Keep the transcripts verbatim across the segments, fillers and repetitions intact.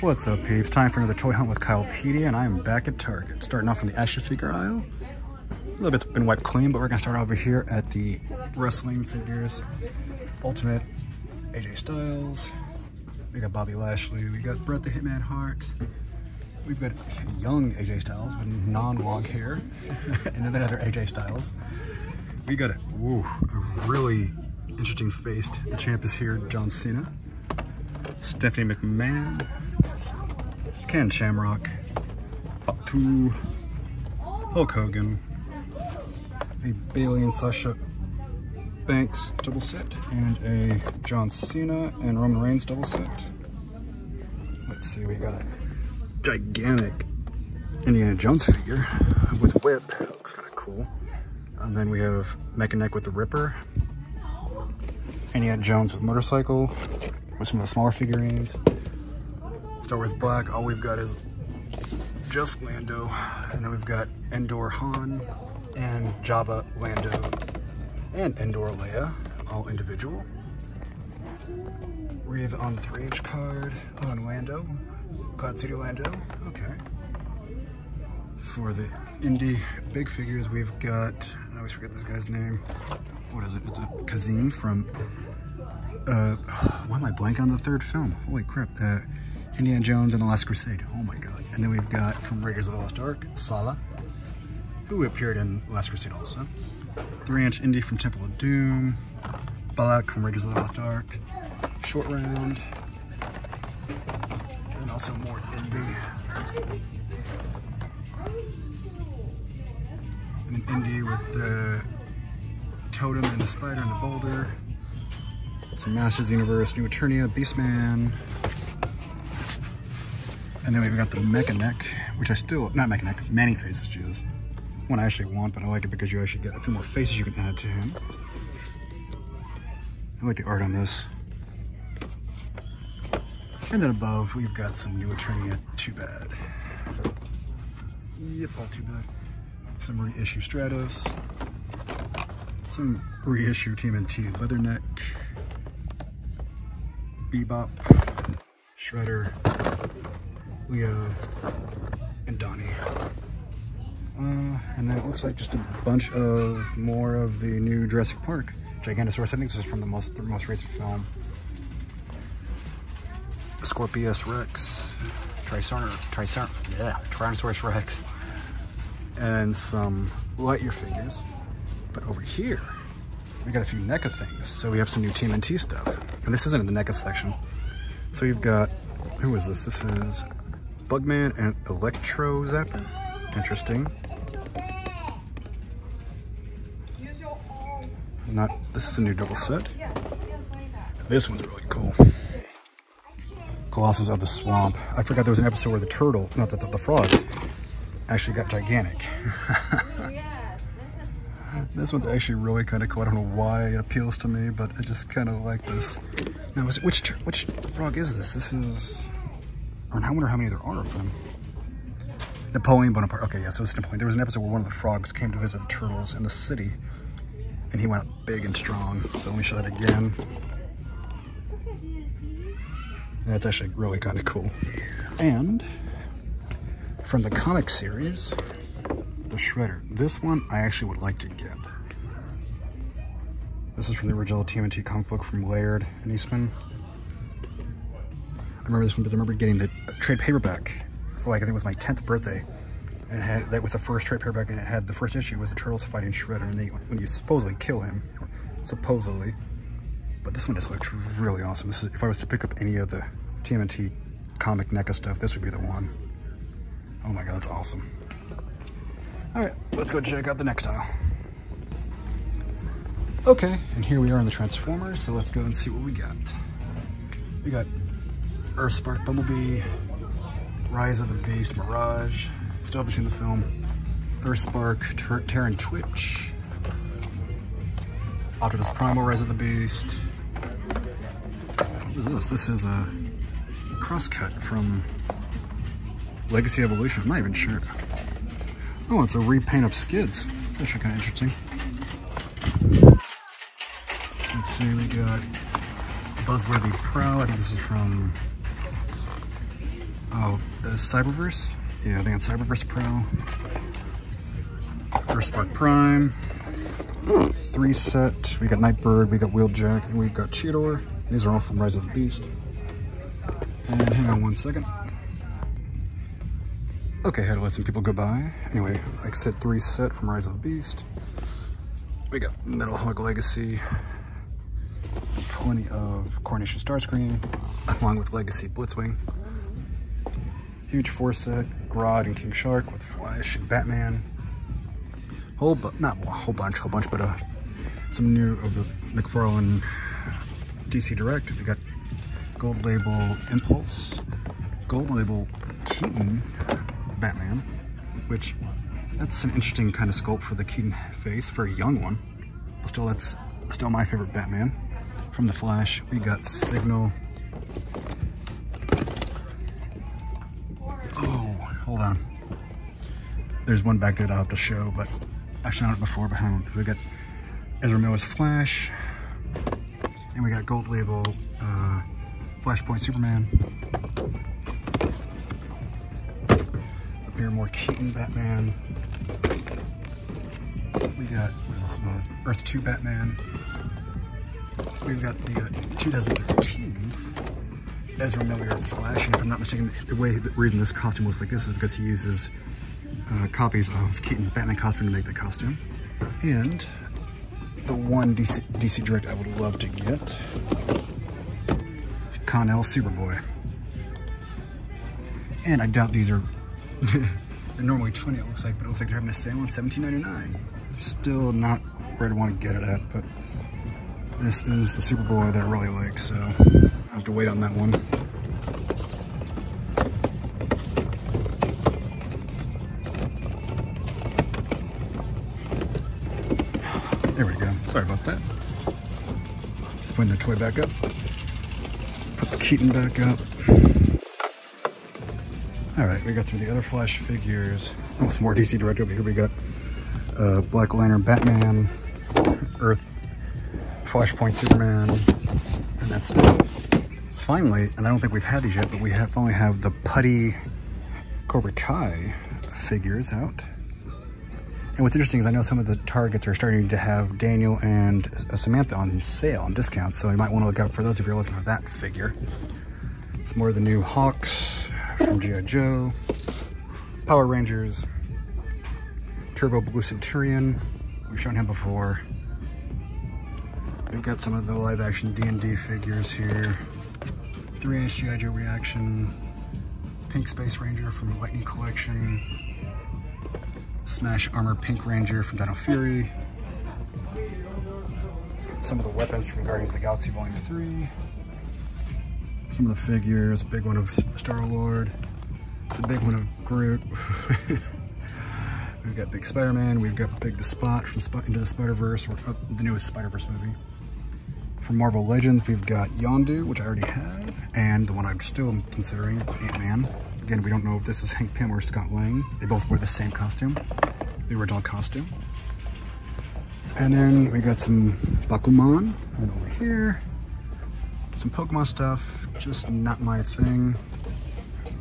What's up, peeps? Time for another toy hunt with Kylepedia, and I am back at Target. Starting off in the action figure aisle. A little bit's been wiped clean, but we're gonna start over here at the wrestling figures. Ultimate A J Styles. We got Bobby Lashley. We got Brett the Hitman Hart. We've got young A J Styles with non-log hair, and then another A J Styles. We got a, ooh, a really interesting faced. The champ is here, John Cena. Stephanie McMahon. Ken Shamrock, Fatu, Hulk Hogan, a Bailey and Sasha Banks double set, and a John Cena and Roman Reigns double set. Let's see, we got a gigantic Indiana Jones figure with a whip, looks kind of cool. And then we have Mechaneck with the Ripper, Indiana Jones with motorcycle, with some of the smaller figurines. Star Wars Black, all we've got is just Lando, and then we've got Endor Han, and Jabba Lando, and Endor Leia, all individual. We have on the three inch card, oh, and Lando, God City Lando, okay. For the indie big figures, we've got, I always forget this guy's name, what is it, it's a Kazeem from, uh, why am I blanking on the third film? Holy crap, uh, Indiana Jones and the Last Crusade. Oh my God. And then we've got from Raiders of the Lost Ark, Sala, who appeared in Last Crusade also. three inch Indie from Temple of Doom, Balak from Raiders of the Lost Ark, Short Round, and also more Indie. And an Indie with the Totem and the Spider and the Boulder. Some Masters of the Universe, New Eternia, Beastman. And then we've got the Mechaneck, which I still, not Mechaneck, many faces, Jesus. One I actually want, but I like it because you actually get a few more faces you can add to him. I like the art on this. And then above, we've got some new Eternia, too bad. Yep, all too bad. Some reissue Stratos. Some reissue T M N T Leatherneck. Bebop. Shredder. Leo, and Donnie. Uh, and then it looks like just a bunch of more of the new Jurassic Park. Gigantosaurus, I think this is from the most, the most recent film. Scorpius Rex, Tricerno, Tricerno, yeah, Tyrannosaurus Rex. And some Lightyear figures. But over here, we got a few NECA things. So we have some new T M N T stuff. And this isn't in the NECA section. So you've got, who is this? This is Bugman and Electro Zapper. Interesting. Not, this is a new double set. This one's really cool. Colossus of the Swamp. I forgot there was an episode where the turtle, not the, the, the frog, actually got gigantic. This one's actually really kind of cool. I don't know why it appeals to me, but I just kind of like this. Now, is it, which, which frog is this? This is... I wonder how many there are of them. Napoleon Bonaparte. Okay, yeah, so it's Napoleon. There was an episode where one of the frogs came to visit the turtles in the city, and he went up big and strong. So let me show that again. That's actually really kind of cool. And from the comic series, the Shredder. This one I actually would like to get. This is from the original T M N T comic book from Laird and Eastman. I remember this one because I remember getting the trade paperback for like, I think it was my tenth birthday. And it had, that was the first trade paperback, and it had the first issue was the turtles fighting Shredder, and they, when you supposedly kill him, supposedly. But this one just looks really awesome. This is, if I was to pick up any of the T M N T comic NECA stuff, this would be the one. Oh my God, that's awesome. All right, let's go check out the next aisle. Okay, and here we are in the Transformers, so let's go and see what we got. We got Earthspark, Bumblebee, Rise of the Beast, Mirage, still haven't seen the film, Earthspark, Ter Terran Twitch, Optimus Primal, Rise of the Beast. What is this? This is a crosscut from Legacy Evolution. I'm not even sure. Oh, it's a repaint of Skids. That's actually kind of interesting. Let's see, we got Buzzworthy Prowl. I think this is from... Oh, the Cyberverse? Yeah, I think it's Cyberverse Pro. Earthspark Prime. Three set. We got Nightbird, we got Wheeljack, and we've got Cheetor. These are all from Rise of the Beast. And hang on one second. Okay, I had to let some people go by. Anyway, like set three set from Rise of the Beast. We got Metal Hog Legacy. Plenty of Coronation Starscream, along with Legacy Blitzwing. Huge four set, Grodd and King Shark with Flash and Batman. Whole, bu not a whole bunch, whole bunch, but uh, some new of the McFarlane D C Direct. We got Gold Label Impulse, Gold Label Keaton Batman, which that's an interesting kind of sculpt for the Keaton face for a young one. But still, that's still my favorite Batman. From the Flash, we got Signal. Hold on. There's one back there that I'll have to show, but I've shown it before behind. We got Ezra Miller's Flash, and we got Gold Label uh, Flashpoint Superman. Up here, more Keaton Batman. We got, what is this one? Earth two Batman. We've got the uh, two thousand thirteen. Ezra Miller Flash, and if I'm not mistaken, the way the reason this costume looks like this is because he uses uh, copies of Keaton's Batman costume to make the costume. And the one D C, D C Direct I would love to get, Con-El Superboy. And I doubt these are they're normally twenty dollars it looks like, but it looks like they're having a sale on seventeen ninety-nine. Still not where I'd want to get it at, but this is the Superboy that I really like, so I have to wait on that one. There we go. Sorry about that. Just putting the toy back up. Put the Keaton back up. All right, we got some of the other Flash figures. Oh, some more D C Direct over here. We got uh, Black Lantern, Batman, Earth, Flashpoint Superman, and that's it. Finally, and I don't think we've had these yet, but we have finally have the Putty Cobra Kai figures out. And what's interesting is I know some of the Targets are starting to have Daniel and uh, Samantha on sale, on discount, so you might want to look out for those if you're looking for that figure. Some more of the new Hawks from G I Joe, Power Rangers, Turbo Blue Centurion, we've shown him before. We've got some of the live action D and D figures here. three inch G I Joe Reaction, Pink Space Ranger from Lightning Collection, Smash Armor Pink Ranger from Dino Fury, some of the weapons from Guardians of the Galaxy Volume three, some of the figures, a big one of Star-Lord, the big one of Groot, we've got Big Spider-Man, we've got Big the Spot from Sp Into the Spider-Verse, or uh, the newest Spider-Verse movie. From Marvel Legends, we've got Yondu, which I already have, and the one I'm still considering, Ant-Man. Again, we don't know if this is Hank Pym or Scott Lang. They both wear the same costume, the original costume. And then we got some Bakuman, and over here, some Pokemon stuff, just not my thing,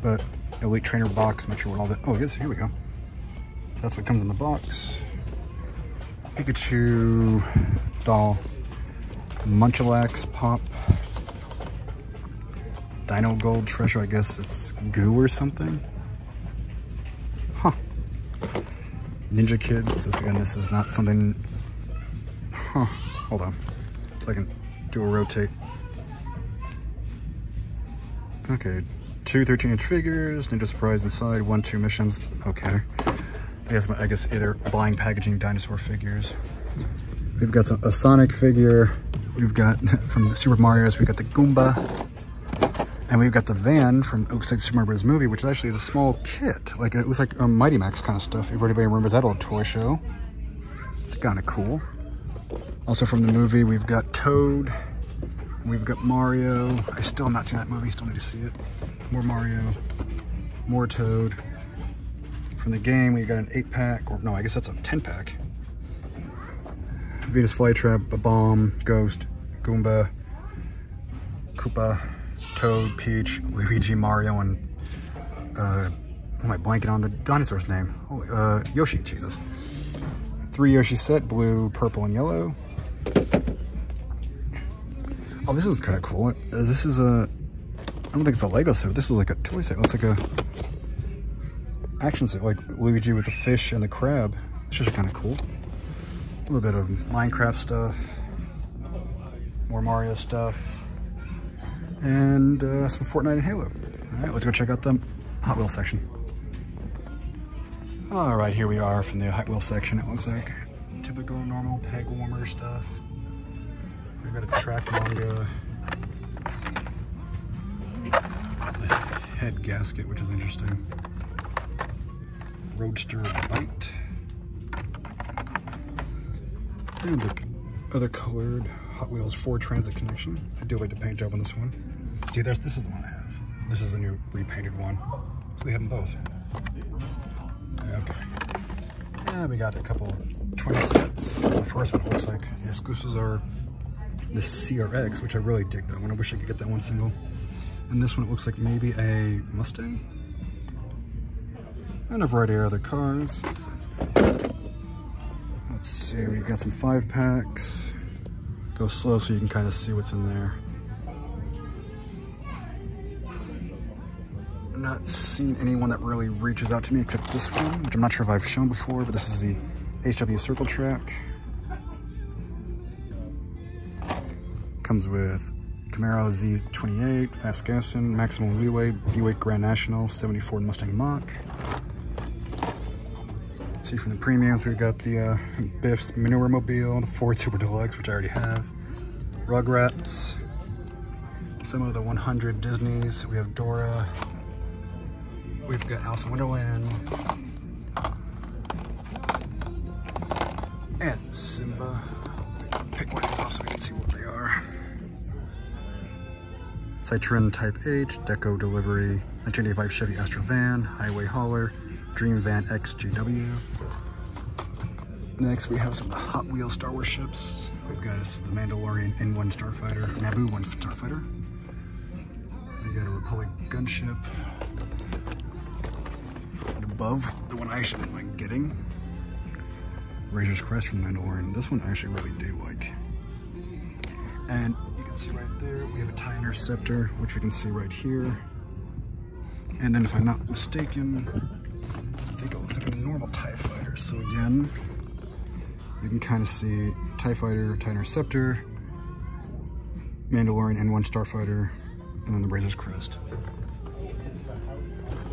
but Elite Trainer box, I'm not sure what all that, oh, I guess, here we go. That's what comes in the box. Pikachu doll. Munchlax Pop, Dino Gold Treasure, I guess it's goo or something. Huh. Ninja Kids, this again, this is not something, huh, hold on, so I can do a rotate. Okay, two thirteen inch figures, Ninja Surprise Inside, one, two missions, okay. I guess, I guess either blind packaging dinosaur figures. We've got some, a Sonic figure. We've got, from the Super Mario's, we've got the Goomba. And we've got the van from Oakside Super Mario Bros. Movie, which actually is a small kit. Like, it was like a Mighty Max kind of stuff. If anybody remembers that old toy show. It's kind of cool. Also from the movie, we've got Toad. We've got Mario. I still have not seen that movie. Still need to see it. More Mario. More Toad. From the game, we've got an eight pack. Or no, I guess that's a ten pack. Venus Flytrap, a bomb, Ghost, Goomba, Koopa, Toad, Peach, Luigi, Mario, and uh, am I blanking on the dinosaur's name? Oh, uh, Yoshi, Jesus. Three Yoshi set, blue, purple, and yellow. Oh, this is kind of cool. Uh, this is a, I don't think it's a Lego set, but this is like a toy set. It's like a action set, like Luigi with the fish and the crab. It's just kind of cool. A little bit of Minecraft stuff, more Mario stuff, and uh, some Fortnite and Halo. All right, let's go check out the Hot Wheels section. All right, here we are from the Hot Wheels section. It looks like typical normal peg warmer stuff. We've got a track manga, the head gasket, which is interesting. Roadster bite, and the other colored Hot Wheels Ford Transit connection. I do like the paint job on this one. See, there's, this is the one I have. This is the new repainted one. So they have them both. Okay. Yeah, we got a couple twenty sets. The first one looks like the exclusives are the C R X, which I really dig that one. I wish I could get that one single. And this one, it looks like maybe a Mustang. And a variety of other cars. Let's see, we've got some five packs. Go slow so you can kind of see what's in there. I've not seen anyone that really reaches out to me except this one, which I'm not sure if I've shown before, but this is the H W Circle Track. Comes with Camaro Z twenty-eight, Fast Gasson, Maximum Leeway, Buick Grand National, seventy-four Mustang Mach. See, from the premiums, we've got the uh, Biff's Manure Mobile, the Ford Super Deluxe, which I already have, Rugrats, some of the one hundred Disneys. We have Dora, we've got Alice in Wonderland, and Simba. Pick one of these off so we can see what they are. Citroen Type H, Deco Delivery, nineteen eighty-five Chevy Astro Van, Highway Hauler, Dream Van X G W. Next, we have some of the Hot Wheels Star Wars ships. We've got us the Mandalorian N one Starfighter, Naboo one Starfighter. We got a Republic gunship. And above, the one I actually been like getting, Razor's Crest from Mandalorian. This one I actually really do like. And you can see right there, we have a TIE Interceptor, which we can see right here. And then, if I'm not mistaken, I think it looks like a normal TIE Fighter. So again, you can kind of see TIE Fighter, TIE Interceptor, Mandalorian N one Starfighter, and then the Razor's Crest.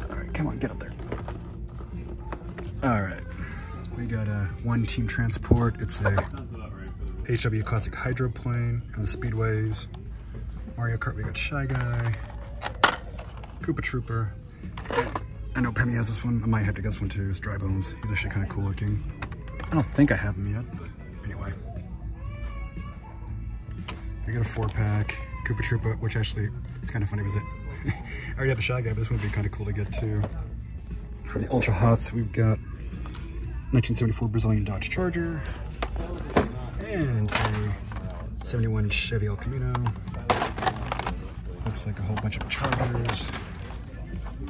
All right, come on, get up there. All right, we got a one team transport. It's a H W Classic Hydroplane and the Speedways. Mario Kart, we got Shy Guy, Koopa Trooper. I know Pemmy has this one. I might have to guess one too. It's Dry Bones. He's actually kind of cool looking. I don't think I have him yet, but anyway. We got a four pack, Koopa Troopa, which actually, it's kind of funny because it, I already have the Shy Guy, but this one would be kind of cool to get too. For the Ultra Hots, we've got nineteen seventy-four Brazilian Dodge Charger and a seventy-one Chevy El Camino. Looks like a whole bunch of Chargers.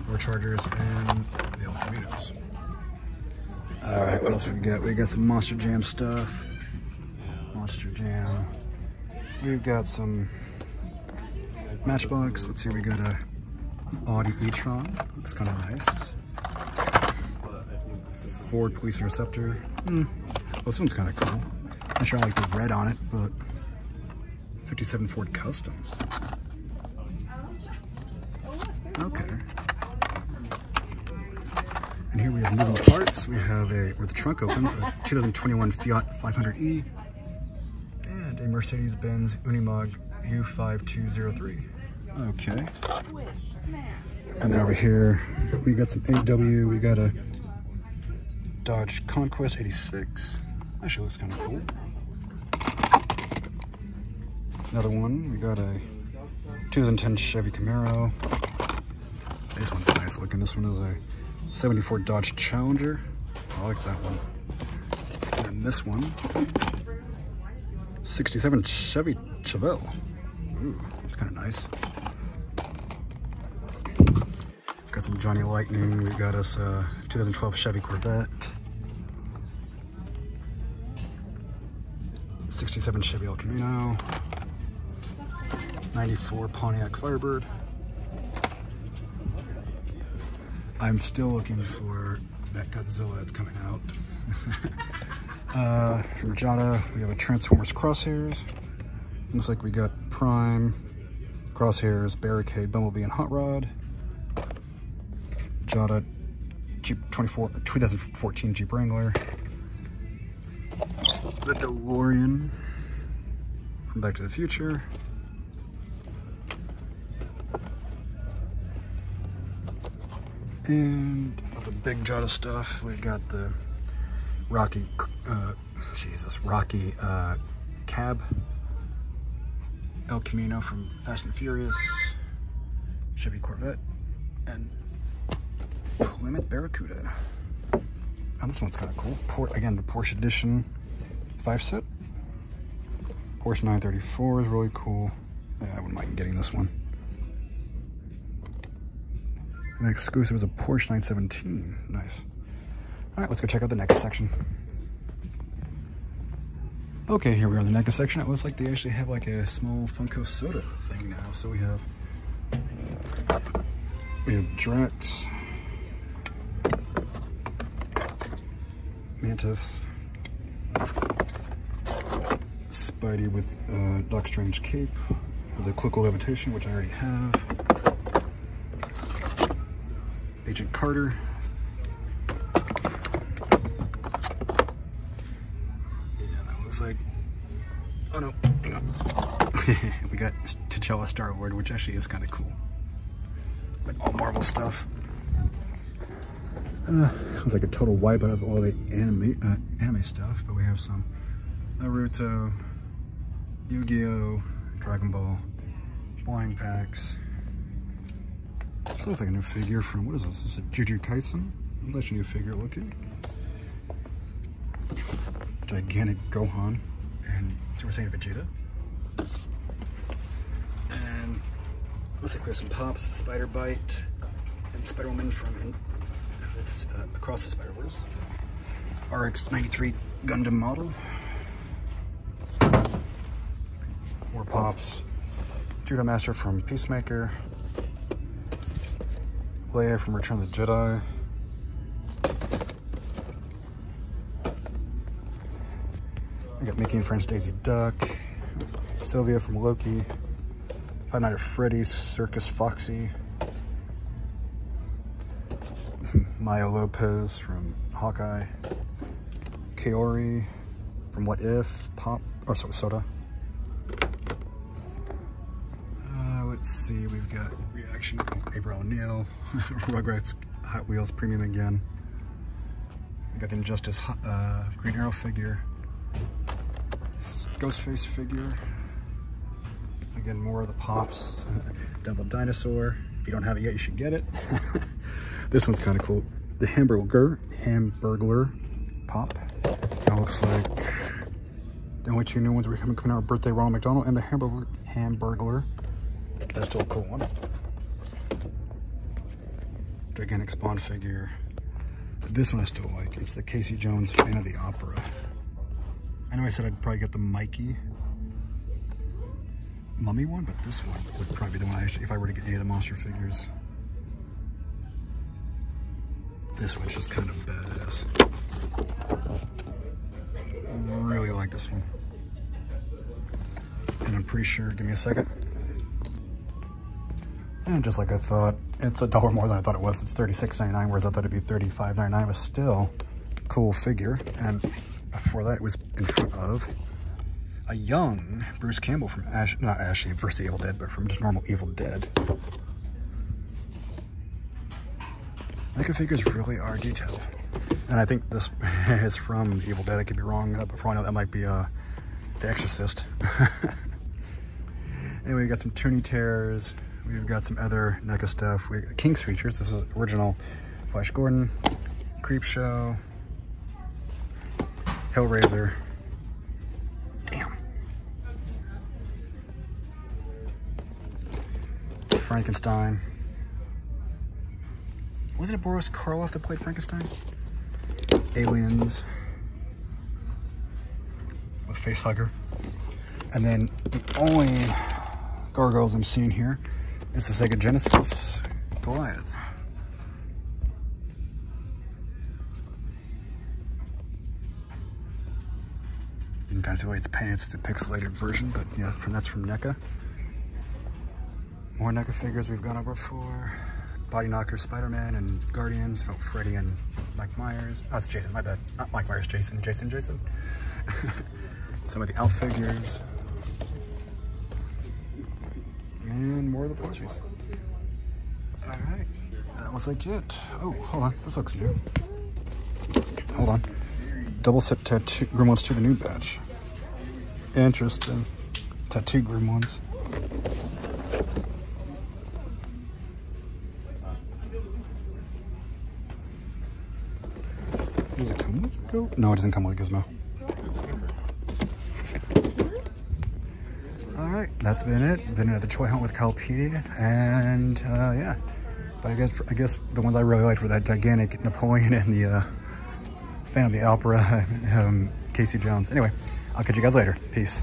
More Chargers and the El Caminos. All right, what else we got? We got some Monster Jam stuff. Monster Jam. We've got some Matchbox. Let's see, we got a Audi e-tron. Looks kind of nice. Ford Police Interceptor. Hmm. Well, this one's kind of cool. Not sure I like the red on it, but fifty-seven Ford Custom. Okay. And here we have moving parts. We have a, where the trunk opens, a two thousand twenty-one Fiat five hundred E and a Mercedes-Benz Unimog U five two zero three. Okay. And then over here, we got some A W, we got a Dodge Conquest eighty-six. Actually looks kind of cool. Another one, we got a two thousand ten Chevy Camaro. This one's nice looking. This one is a seventy-four Dodge Challenger. I like that one. And then this one, sixty-seven Chevy Chevelle. Ooh, that's kind of nice. Got got some Johnny Lightning. We got us a two thousand twelve Chevy Corvette. sixty-seven Chevy El Camino. ninety-four Pontiac Firebird. I'm still looking for that Godzilla that's coming out. uh, Jada, we have a Transformers Crosshairs. Looks like we got Prime, Crosshairs, Barricade, Bumblebee, and Hot Rod. Jada, Jeep twenty-four, twenty fourteen Jeep Wrangler. The DeLorean from Back to the Future. And all the big Jada stuff. We got the Rocky, uh, Jesus, Rocky uh, cab. El Camino from Fast and Furious, Chevy Corvette, and Plymouth Barracuda. Oh, this one's kind of cool. Port, again, the Porsche Edition five set. Porsche nine thirty-four is really cool. Yeah, I wouldn't mind getting this one. And the exclusive is a Porsche nine seventeen. Nice. All right, let's go check out the next section. Okay, here we are in the NECA section. It looks like they actually have like a small Funko Soda thing now. So we have, we have Drax, Mantis, Spidey with uh, Doc Strange cape, with a Clickle Levitation, which I already have, Agent Carter, like, oh no, hang on. We got T'Challa Star Lord, which actually is kind of cool. But all Marvel stuff. Uh, it was like a total wipe out of all the anime uh, anime stuff, but we have some Naruto, Yu-Gi-Oh, Dragon Ball, blind packs. This looks like a new figure from, what is this? This is a Jujutsu Kaisen. It's actually a new figure looking. Gigantic Gohan and Super Saiyan Vegeta. And looks like we have some Pops, Spider Bite, and Spider Woman from in, uh, Across the Spider Verse. R X ninety-three Gundam model. More Pops. Judo Master from Peacemaker. Leia from Return of the Jedi. We got Mickey and Friends Daisy Duck, Sylvia from Loki, Five Nights at Freddy's, Circus Foxy, Maya Lopez from Hawkeye, Kaori from What If, Pop, or sorry, Soda. Uh, let's see, we've got Reaction from April O'Neil, Rugrats Hot Wheels Premium again. We got the Injustice uh, Green Arrow figure. Ghostface figure. Again, more of the Pops. Double Dinosaur. If you don't have it yet, you should get it. This one's kind of cool. The Hamburglar, Hamburglar Pop. That looks like the only two new ones we're coming out are Birthday Ronald McDonald and the Hamburglar. Hamburglar. That's still a cool one. Gigantic Spawn figure. This one I still like. It's the Casey Jones Fan of the Opera. I know I said I'd probably get the Mikey Mummy one, but this one would probably be the one I actually, if I were to get any of the monster figures. This one's just kind of badass. I really like this one. And I'm pretty sure, give me a second. And just like I thought, it's a dollar more than I thought it was. It's thirty-six ninety-nine, whereas I thought it'd be thirty-five ninety-nine. It was still a cool figure. And before that, it was in front of a young Bruce Campbell from Ash, not Ashley versus the Evil Dead, but from just normal Evil Dead. NECA figures really are detailed. And I think this is from the Evil Dead. I could be wrong, but for all I know, that might be uh, The Exorcist. Anyway, we got some Toonie Terrors. We've got some other NECA stuff. We got King's Features. This is original Flash Gordon, Creepshow, Hellraiser. Damn. Frankenstein. Wasn't it Boris Karloff that played Frankenstein? Aliens. With Facehugger. And then the only gargoyles I'm seeing here is the Sega Genesis Goliath. You can kind of see the way it's painted, it's the pixelated version, but yeah, from that's from NECA. More NECA figures we've gone over before. Body Knocker, Spider-Man, and Guardians. About Freddy and Mike Myers. Oh, it's Jason, my bad. Not Mike Myers, Jason, Jason, Jason. Some of the elf figures. And more of the plushies. All right, that looks like it. Oh, hold on, this looks new. Hold on. Double set tattoo Gremlins to the new batch. Interesting. Tattoo Gremlins. Does it come with a Gizmo? No, it doesn't come with a Gizmo. Alright, that's been it. Been another toy hunt with Kylepedia. And, uh, yeah. But I guess I guess the ones I really liked were that gigantic Napoleon and the, uh, Fan of the Opera, um, Casey Jones. Anyway, I'll catch you guys later. Peace.